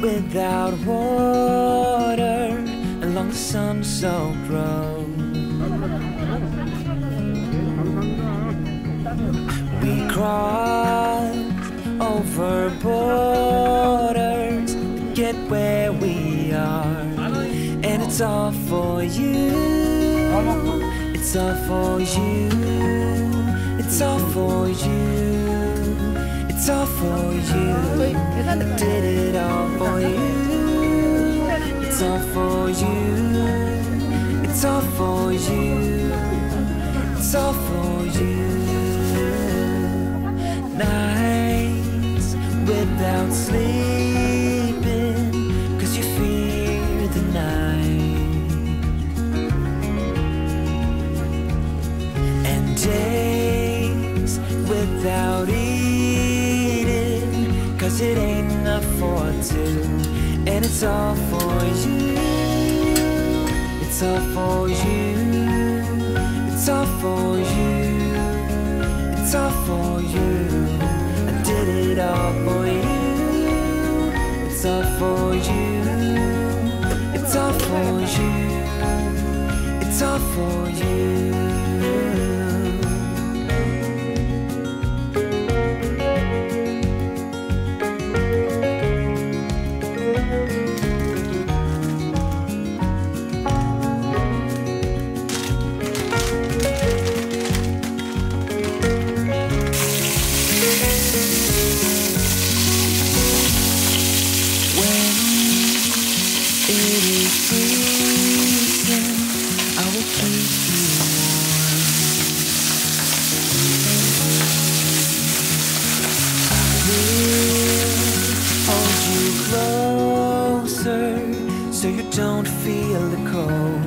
without water along the sun-soaked road. We crossed over borders to get where we are, and it's all for you. It's all for you. It's all for you. It's all for you. I did it all for you. It's all for you. It's all for you. It's all for you. Nights without sleeping, 'cause you fear the night. And days without eating, 'cause it ain't enough for two. And it's all for you. It's all for you. It's all for you. It's all for you. I did it all for you. It's all for you. It's all for you. It's all for you. So you don't feel the cold.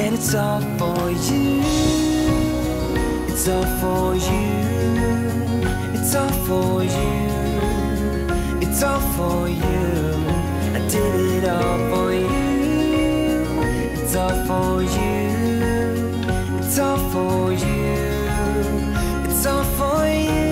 And it's all for you. It's all for you. It's all for you. It's all for you. I did it all for you. It's all for you. It's all for you. It's all for you.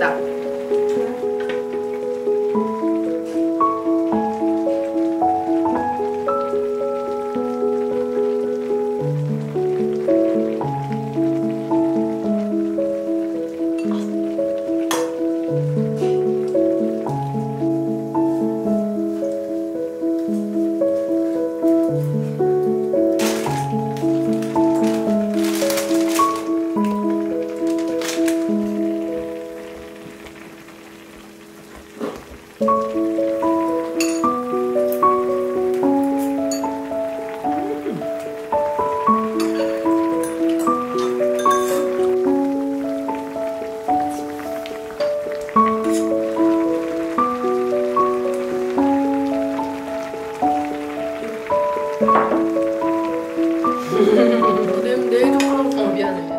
like that. 내일도 그럼 미안해.